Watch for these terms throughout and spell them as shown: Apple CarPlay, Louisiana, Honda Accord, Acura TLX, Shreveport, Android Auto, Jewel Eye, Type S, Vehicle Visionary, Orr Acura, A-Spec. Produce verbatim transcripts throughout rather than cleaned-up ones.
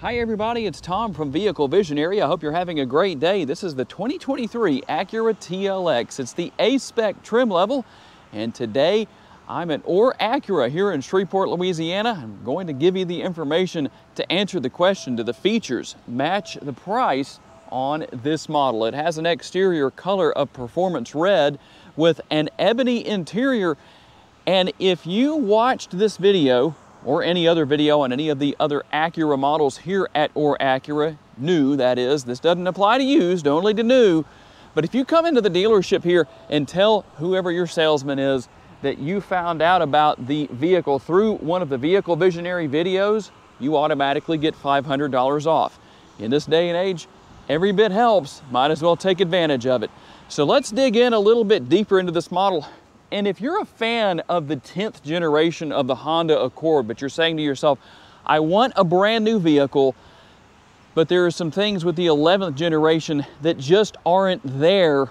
Hi everybody, it's Tom from Vehicle Visionary. I hope you're having a great day. This is the twenty twenty-three Acura T L X. It's the A-Spec trim level, and today I'm at Orr Acura here in Shreveport, Louisiana. I'm going to give you the information to answer the question, do the features match the price on this model? It has an exterior color of performance red with an ebony interior, and if you watched this video or any other video on any of the other Acura models here at Orr Acura, new that is, this doesn't apply to used, only to new, but if you come into the dealership here and tell whoever your salesman is that you found out about the vehicle through one of the Vehicle Visionary videos, you automatically get five hundred dollars off. In this day and age, every bit helps, might as well take advantage of it. So let's dig in a little bit deeper into this model. And if you're a fan of the tenth generation of the Honda Accord, but you're saying to yourself, I want a brand new vehicle, but there are some things with the eleventh generation that just aren't there,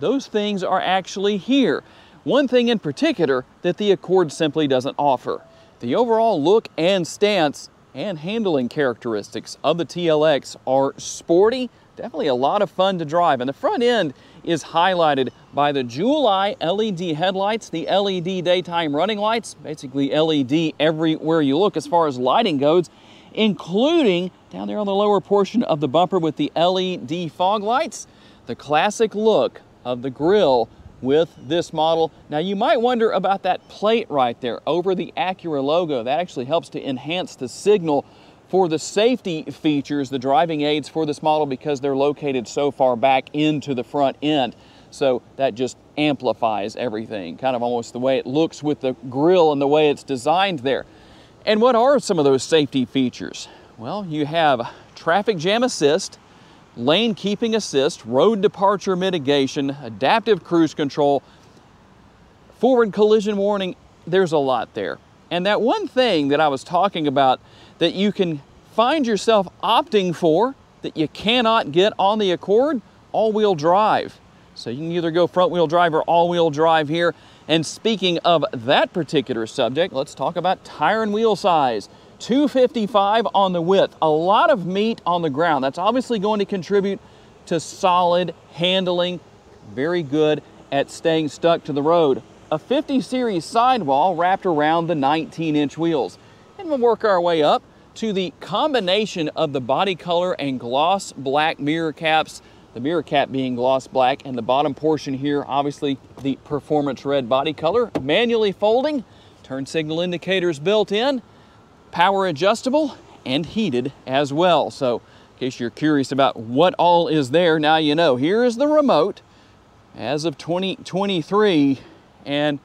those things are actually here. One thing in particular that the Accord simply doesn't offer. The overall look and stance and handling characteristics of the T L X are sporty, definitely a lot of fun to drive, and the front end is highlighted by the Jewel Eye L E D headlights, the L E D daytime running lights, basically L E D everywhere you look as far as lighting goes, including down there on the lower portion of the bumper with the L E D fog lights, the classic look of the grille with this model. Now you might wonder about that plate right there over the Acura logo. That actually helps to enhance the signal for the safety features, the driving aids for this model, because they're located so far back into the front end. So that just amplifies everything, kind of almost the way it looks with the grille and the way it's designed there. And what are some of those safety features? Well, you have traffic jam assist, lane keeping assist, road departure mitigation, adaptive cruise control, forward collision warning. There's a lot there. And that one thing that I was talking about that you can find yourself opting for that you cannot get on the Accord, all-wheel drive. So you can either go front-wheel drive or all-wheel drive here. And speaking of that particular subject, let's talk about tire and wheel size. two fifty-five on the width, a lot of meat on the ground. That's obviously going to contribute to solid handling, very good at staying stuck to the road. A fifty series sidewall wrapped around the nineteen inch wheels. And we'll work our way up to the combination of the body color and gloss black mirror caps, the mirror cap being gloss black, and the bottom portion here, obviously the performance red body color, manually folding, turn signal indicators built in, power adjustable, and heated as well. So in case you're curious about what all is there, now you know. Here is the remote as of twenty twenty-three. And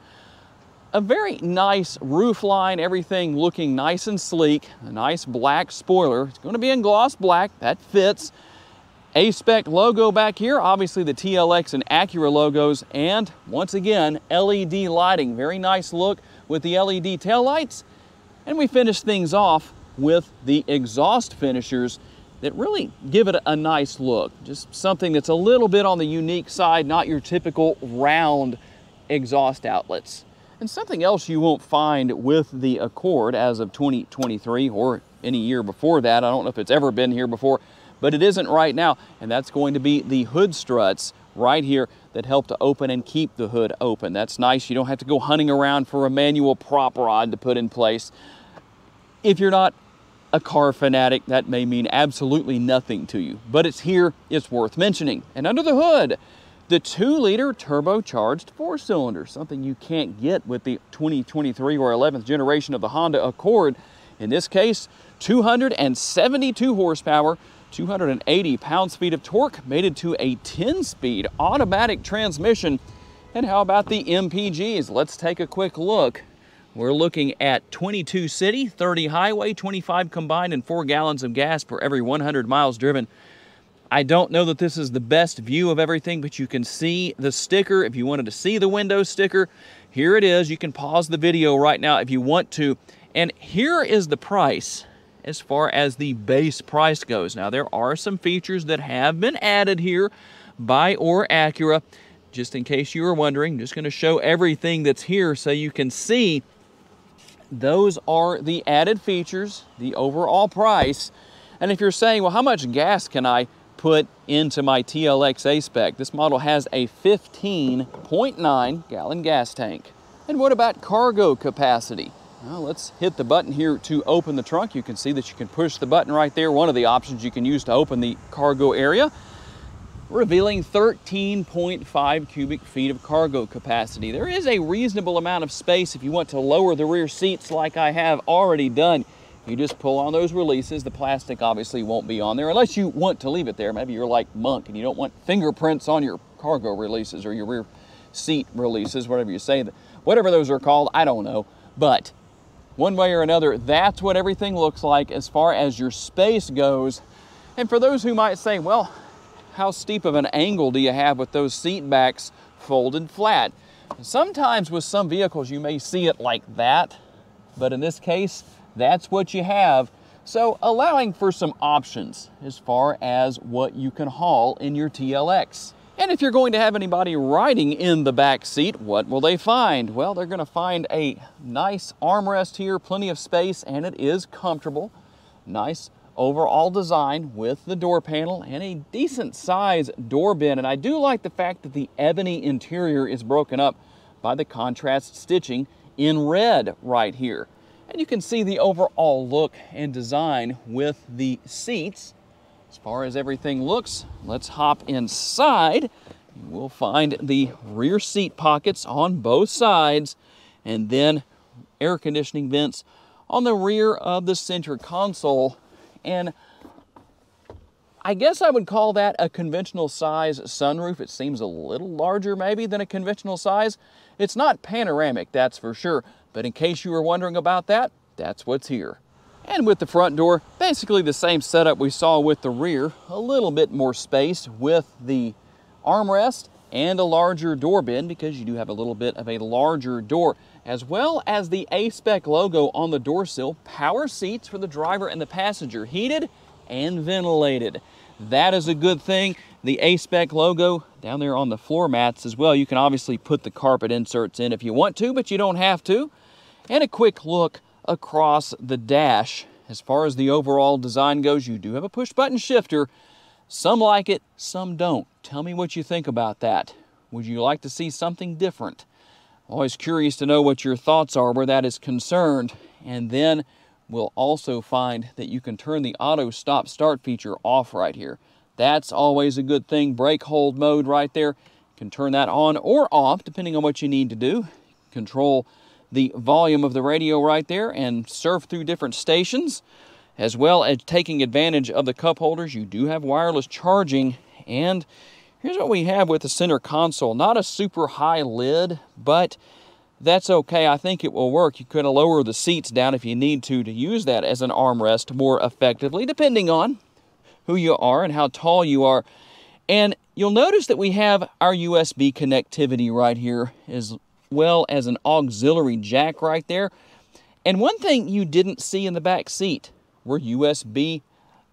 a very nice roof line, everything looking nice and sleek, a nice black spoiler. It's going to be in gloss black, that fits. A-Spec logo back here, obviously the T L X and Acura logos, and once again, L E D lighting. Very nice look with the L E D taillights. And we finish things off with the exhaust finishers that really give it a nice look. Just something that's a little bit on the unique side, not your typical round exhaust outlets. And something else you won't find with the Accord as of twenty twenty-three or any year before that, I don't know if it's ever been here before, but it isn't right now, and that's going to be the hood struts right here that help to open and keep the hood open. That's nice. You don't have to go hunting around for a manual prop rod to put in place. If you're not a car fanatic, that may mean absolutely nothing to you, but it's here, it's worth mentioning. And under the hood, the two liter turbocharged four cylinder, something you can't get with the twenty twenty-three or eleventh generation of the Honda Accord. In this case, two hundred seventy-two horsepower, two hundred eighty pound-feet of torque, mated to a ten speed automatic transmission. And how about the M P Gs? Let's take a quick look. We're looking at twenty-two city, thirty highway, twenty-five combined, and four gallons of gas per every one hundred miles driven. I don't know that this is the best view of everything, but you can see the sticker. If you wanted to see the window sticker, here it is. You can pause the video right now if you want to. And here is the price as far as the base price goes. Now, there are some features that have been added here by Orr Acura. Just in case you were wondering, I'm just going to show everything that's here so you can see those are the added features, the overall price. And if you're saying, well, how much gas can I put into my T L X A-Spec? This model has a fifteen point nine gallon gas tank. And what about cargo capacity? Well, let's hit the button here to open the trunk. You can see that you can push the button right there, one of the options you can use to open the cargo area, revealing thirteen point five cubic feet of cargo capacity. There is a reasonable amount of space if you want to lower the rear seats like I have already done. You just pull on those releases. The plastic obviously won't be on there unless you want to leave it there. Maybe you're like Monk and you don't want fingerprints on your cargo releases or your rear seat releases, whatever you say, whatever those are called, I don't know. But one way or another, that's what everything looks like as far as your space goes. And for those who might say, well, how steep of an angle do you have with those seat backs folded flat? Sometimes with some vehicles, you may see it like that, but in this case, that's what you have. So allowing for some options as far as what you can haul in your T L X. And if you're going to have anybody riding in the back seat, what will they find? Well, they're going to find a nice armrest here, plenty of space, and it is comfortable. Nice overall design with the door panel and a decent size door bin. And I do like the fact that the ebony interior is broken up by the contrast stitching in red right here. And you can see the overall look and design with the seats. As far as everything looks, let's hop inside. You will find the rear seat pockets on both sides and then air conditioning vents on the rear of the center console. And I guess I would call that a conventional size sunroof. It seems a little larger maybe than a conventional size. It's not panoramic, that's for sure. But in case you were wondering about that, that's what's here. And with the front door, basically the same setup we saw with the rear, a little bit more space with the armrest and a larger door bin, because you do have a little bit of a larger door, as well as the A-Spec logo on the door sill. Power seats for the driver and the passenger, heated and ventilated. That is a good thing. The A-Spec logo down there on the floor mats as well. You can obviously put the carpet inserts in if you want to, but you don't have to. And a quick look across the dash. As far as the overall design goes, you do have a push button shifter. Some like it, some don't. Tell me what you think about that. Would you like to see something different? Always curious to know what your thoughts are where that is concerned. And then we'll also find that you can turn the auto stop start feature off right here. That's always a good thing. Brake hold mode right there. You can turn that on or off depending on what you need to do. Control the volume of the radio right there and surf through different stations, as well as taking advantage of the cup holders. You do have wireless charging. And here's what we have with the center console. Not a super high lid, but that's okay. I think it will work. You could lower the seats down if you need to to use that as an armrest more effectively, depending on who you are and how tall you are. And you'll notice that we have our U S B connectivity right here as well as an auxiliary jack right there. And one thing you didn't see in the back seat were U S B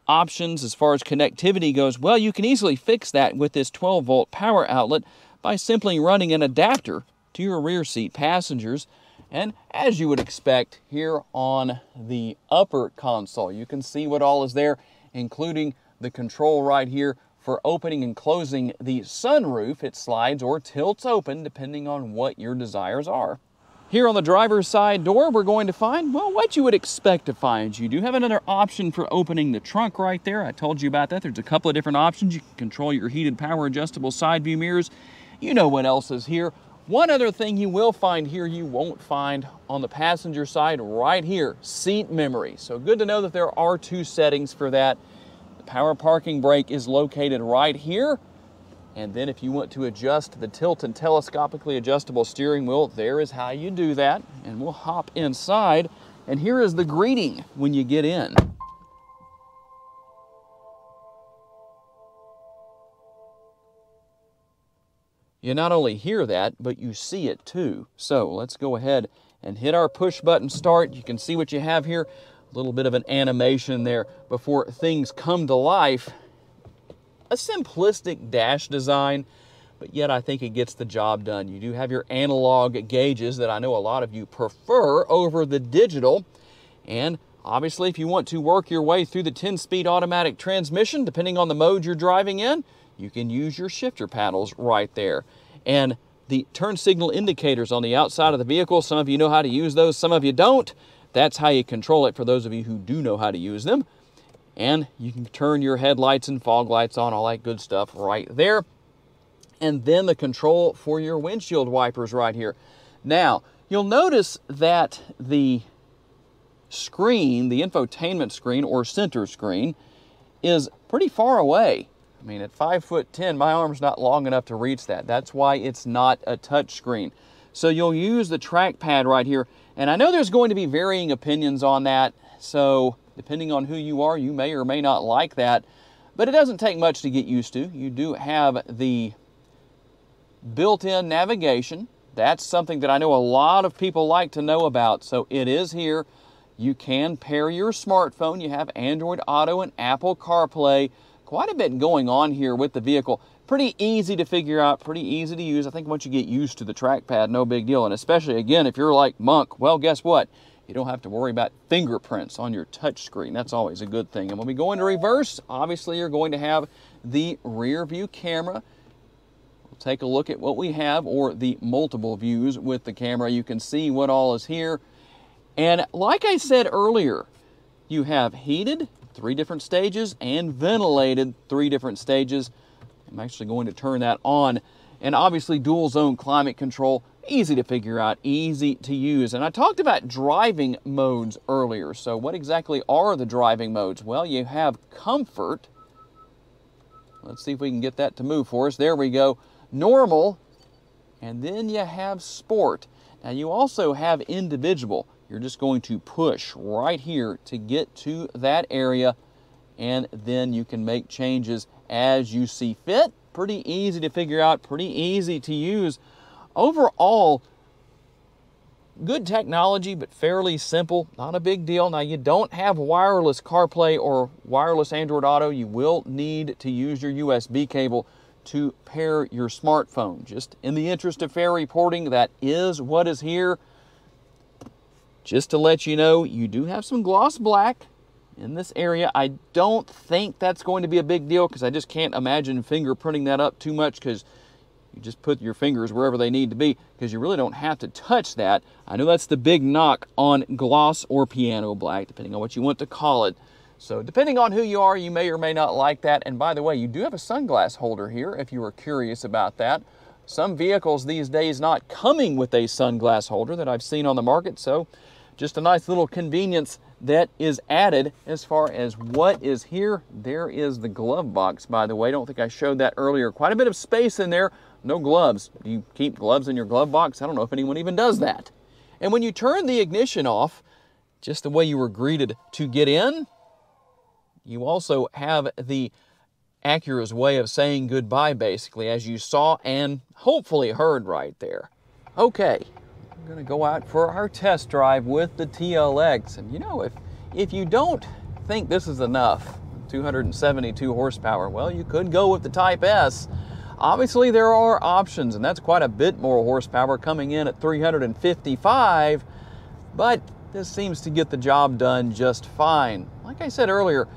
options as far as connectivity goes. Well, you can easily fix that with this twelve volt power outlet by simply running an adapter to your rear seat passengers. And as you would expect, here on the upper console, you can see what all is there, including the control right here for opening and closing the sunroof. It slides or tilts open depending on what your desires are. Here on the driver's side door, we're going to find, well, what you would expect to find. You do have another option for opening the trunk right there. I told you about that. There's a couple of different options. You can control your heated power adjustable side view mirrors. You know what else is here. One other thing you will find here you won't find on the passenger side right here, seat memory. So good to know that there are two settings for that. Power parking brake is located right here. And then if you want to adjust the tilt and telescopically adjustable steering wheel, there is how you do that. And we'll hop inside. And here is the greeting when you get in. You not only hear that, but you see it too. So let's go ahead and hit our push button start. You can see what you have here. A little bit of an animation there before things come to life. A simplistic dash design, but yet I think it gets the job done. You do have your analog gauges that I know a lot of you prefer over the digital, and Obviously, if you want to work your way through the ten-speed automatic transmission, depending on the mode you're driving in, you can use your shifter paddles right there. And the turn signal indicators on the outside of the vehicle, some of you know how to use those, some of you don't. That's how you control it for those of you who do know how to use them. And you can turn your headlights and fog lights on, all that good stuff right there. And then the control for your windshield wipers right here. Now, you'll notice that the screen, the infotainment screen or center screen, is pretty far away. I mean, at five foot ten, my arm's not long enough to reach that. That's why it's not a touch screen. So you'll use the trackpad right here. And I know there's going to be varying opinions on that. So depending on who you are, you may or may not like that. But it doesn't take much to get used to. You do have the built-in navigation. That's something that I know a lot of people like to know about. So it is here. You can pair your smartphone. You have Android Auto and Apple CarPlay. Quite a bit going on here with the vehicle. Pretty easy to figure out, pretty easy to use. I think once you get used to the trackpad, no big deal. And especially, again, if you're like Monk, well, guess what? You don't have to worry about fingerprints on your touch screen. That's always a good thing. And when we go into reverse, obviously you're going to have the rear view camera. We'll take a look at what we have, or the multiple views with the camera. You can see what all is here. And like I said earlier, you have heated three different stages and ventilated three different stages. I'm actually going to turn that on. And obviously dual zone climate control, easy to figure out, easy to use. And I talked about driving modes earlier. So what exactly are the driving modes? Well, you have comfort. Let's see if we can get that to move for us. There we go. Normal. And then you have sport. Now you also have individual. You're just going to push right here to get to that area, and then you can make changes as you see fit. Pretty easy to figure out, pretty easy to use. Overall, good technology, but fairly simple, not a big deal. Now, you don't have wireless CarPlay or wireless Android Auto. You will need to use your U S B cable to pair your smartphone. Just in the interest of fair reporting, that is what is here. Just to let you know, you do have some gloss black in this area. I don't think that's going to be a big deal, because I just can't imagine fingerprinting that up too much, because you just put your fingers wherever they need to be, because you really don't have to touch that. I know that's the big knock on gloss or piano black, depending on what you want to call it. So depending on who you are, you may or may not like that. And by the way, you do have a sunglass holder here if you were curious about that. Some vehicles these days not coming with a sunglass holder that I've seen on the market, so just a nice little convenience that is added as far as what is here. There is the glove box, by the way. I don't think I showed that earlier. Quite a bit of space in there. No gloves. Do you keep gloves in your glove box? I don't know if anyone even does that. And when you turn the ignition off, just the way you were greeted to get in, you also have the Acura's way of saying goodbye, basically, as you saw and hopefully heard right there. Okay. We're going to go out for our test drive with the T L X. And you know, if if you don't think this is enough, two hundred seventy-two horsepower, well, you could go with the Type S. Obviously, there are options, and that's quite a bit more horsepower, coming in at three hundred fifty-five, but this seems to get the job done just fine. Like I said earlier,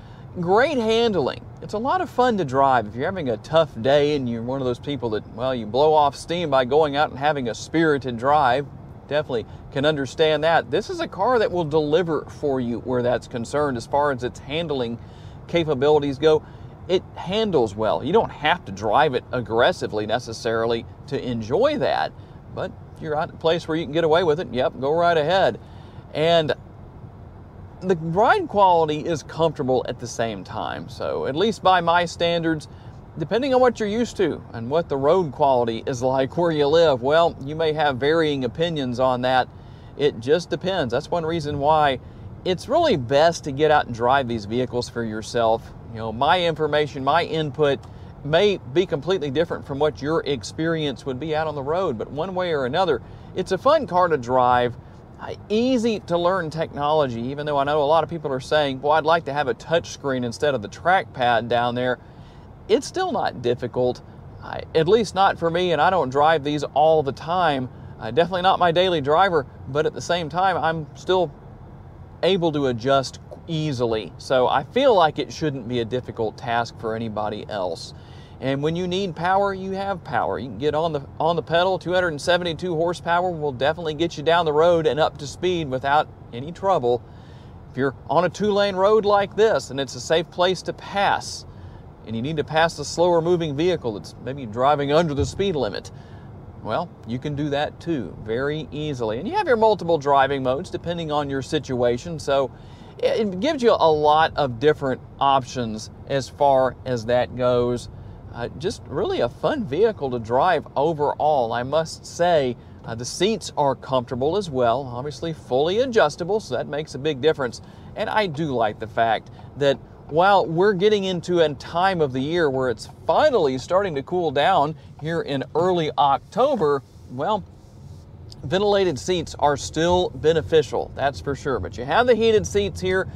great handling. It's a lot of fun to drive. If you're having a tough day and you're one of those people that, well, you blow off steam by going out and having a spirited drive, definitely can understand that. This is a car that will deliver for you where that's concerned as far as its handling capabilities go. It handles well. You don't have to drive it aggressively necessarily to enjoy that, but if you're out at a place where you can get away with it, yep, go right ahead. And the ride quality is comfortable at the same time. So at least by my standards, depending on what you're used to and what the road quality is like where you live, well, you may have varying opinions on that. It just depends. That's one reason why it's really best to get out and drive these vehicles for yourself. You know, my information, my input may be completely different from what your experience would be out on the road, but one way or another, it's a fun car to drive. Easy to learn technology, even though I know a lot of people are saying, boy, I'd like to have a touch screen instead of the trackpad down there. It's still not difficult, I, at least not for me, and I don't drive these all the time. Uh, definitely not my daily driver, but at the same time, I'm still able to adjust easily. So I feel like it shouldn't be a difficult task for anybody else. And when you need power, you have power. You can get on the on the pedal. Two hundred seventy-two horsepower will definitely get you down the road and up to speed without any trouble. If you're on a two-lane road like this and it's a safe place to pass, and you need to pass a slower moving vehicle that's maybe driving under the speed limit, well, you can do that too very easily. And you have your multiple driving modes depending on your situation, so it gives you a lot of different options as far as that goes. Uh, just really a fun vehicle to drive overall, I must say. Uh, the seats are comfortable as well, obviously fully adjustable, so that makes a big difference. And I do like the fact that while we're getting into a time of the year where it's finally starting to cool down here in early October, well, ventilated seats are still beneficial, that's for sure. But you have the heated seats here,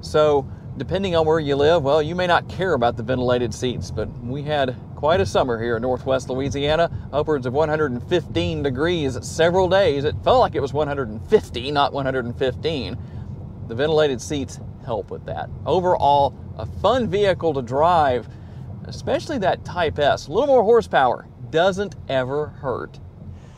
so depending on where you live, well, you may not care about the ventilated seats, but we had quite a summer here in Northwest Louisiana, upwards of one hundred fifteen degrees several days. It felt like it was one hundred fifty, not one hundred fifteen. The ventilated seats help with that. Overall, a fun vehicle to drive, especially that Type S. A little more horsepower doesn't ever hurt.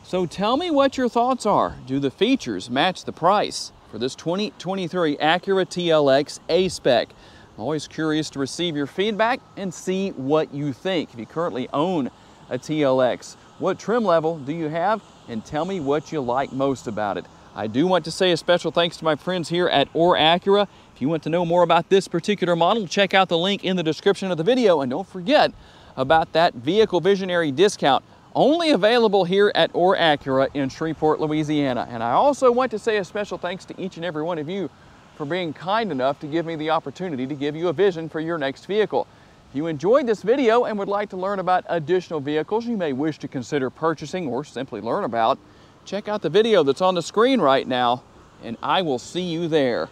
So tell me what your thoughts are. Do the features match the price for this twenty twenty-three Acura T L X A-Spec? I'm always curious to receive your feedback and see what you think. If you currently own a T L X, what trim level do you have? And tell me what you like most about it. I do want to say a special thanks to my friends here at Orr Acura. If you want to know more about this particular model, check out the link in the description of the video. And don't forget about that Vehicle Visionary discount, only available here at Orr Acura in Shreveport, Louisiana. And I also want to say a special thanks to each and every one of you for being kind enough to give me the opportunity to give you a vision for your next vehicle. If you enjoyed this video and would like to learn about additional vehicles you may wish to consider purchasing or simply learn about, check out the video that's on the screen right now, and I will see you there.